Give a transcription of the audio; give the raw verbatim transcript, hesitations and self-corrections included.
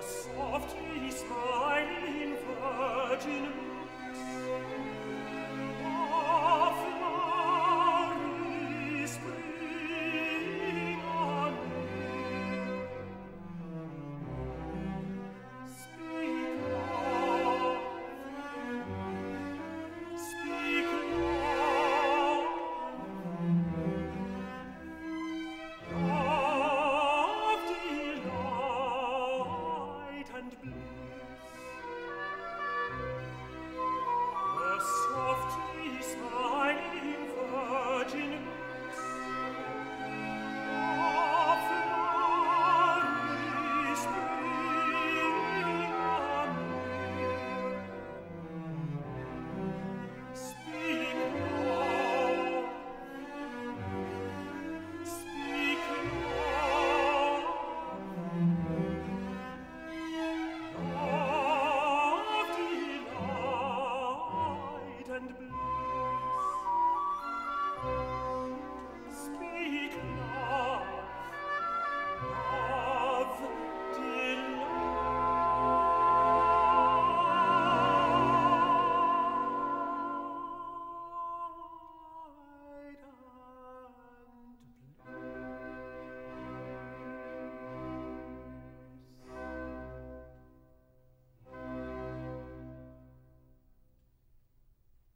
Softly smiling virgin.